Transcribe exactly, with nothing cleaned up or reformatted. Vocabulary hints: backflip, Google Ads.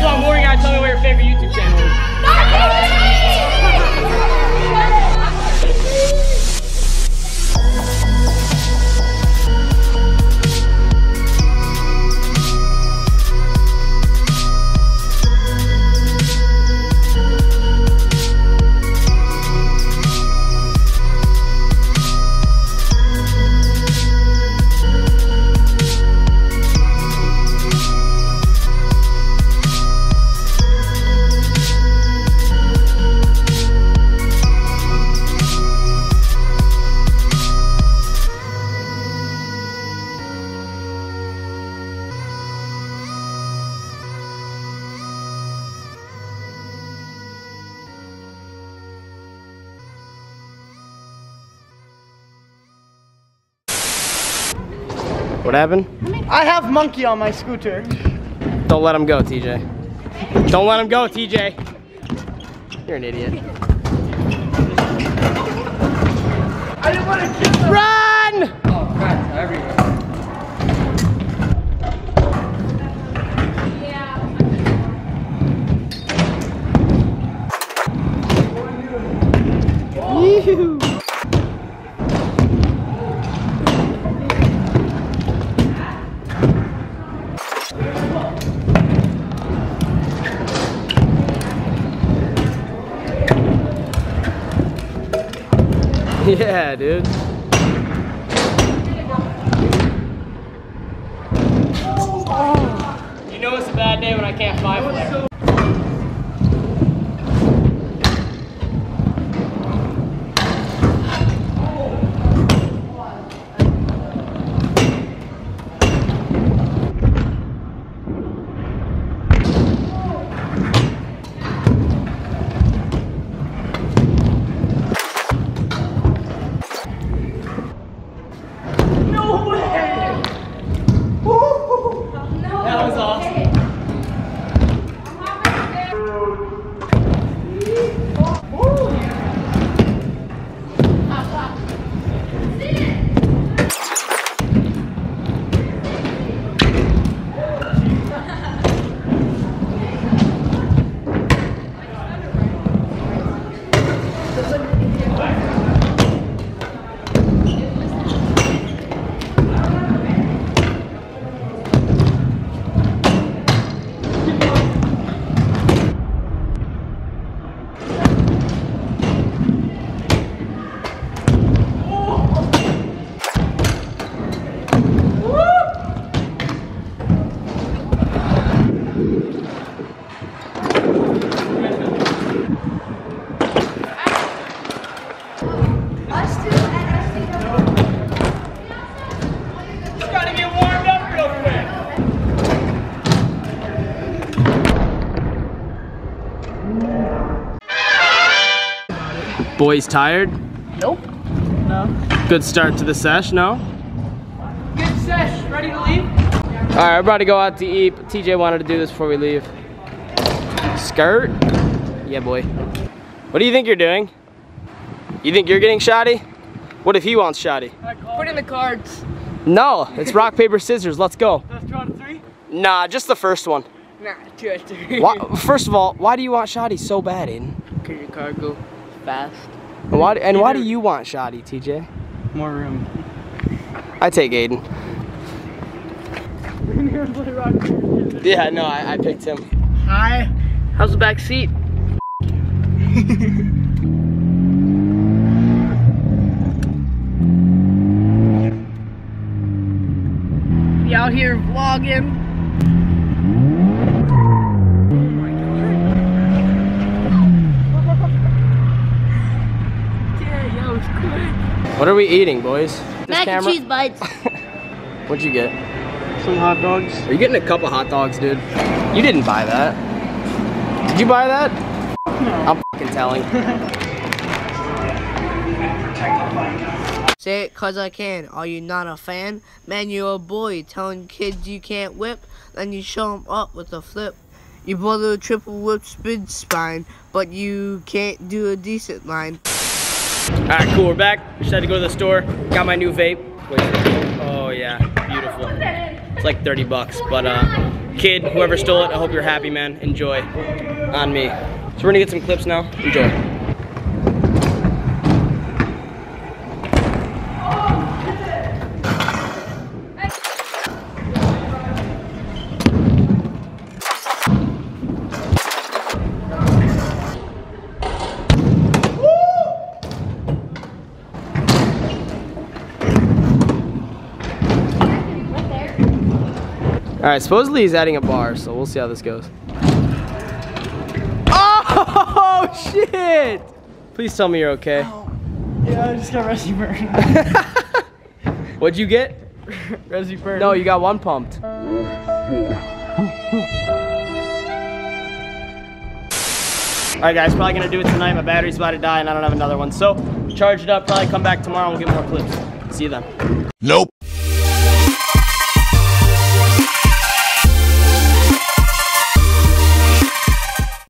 guys want more, you gotta tell me what your favorite YouTube channel is. What happened? I have monkey on my scooter. Don't let him go, T J. Don't let him go, T J. You're an idiot. I didn't want to kill him. Run! Oh, crap, everywhere. Yeah, dude. Oh. You know it's a bad day when I can't fly with her. Boys tired? Nope. No. Good start to the sesh, no? Good sesh, ready to leave? Alright, we're about to go out to eat, but T J wanted to do this before we leave. Skirt? Yeah, boy. What do you think you're doing? You think you're getting shoddy? What if he wants shoddy? Put in the cards. No, it's rock, paper, scissors, let's go. Let's draw to three? Nah, just the first one. Nah, two out of three. Why, first of all, why do you want shoddy so bad, Aiden? Because your car go fast. And why, and why do you want shoddy, T J? More room. I take Aiden. Yeah, no, I, I picked him. Hi. How's the back seat? Be out here vlogging. What are we eating, boys? This Mac camera? and cheese bites. What'd you get? Some hot dogs. Are you getting a couple hot dogs, dude? You didn't buy that. Did you buy that? No. I'm fucking telling. Say it cause I can. Are you not a fan? Man, you're a boy telling kids you can't whip. Then you show them up with a flip. You brother a triple whip spin spine, but you can't do a decent line. Alright, cool, we're back. Just had to go to the store. Got my new vape. Wait, oh yeah, beautiful. It's like thirty bucks, but uh, kid, whoever stole it, I hope you're happy, man. Enjoy. On me. So we're gonna get some clips now. Enjoy. All right, supposedly he's adding a bar, so we'll see how this goes. Oh, shit! Please tell me you're okay. Oh. Yeah, I just got Resi burned. What'd you get? Resi burned. No, you got one pumped. All right, guys, probably gonna do it tonight. My battery's about to die, and I don't have another one. So, charge it up, probably come back tomorrow, and we'll get more clips. See you then. Nope.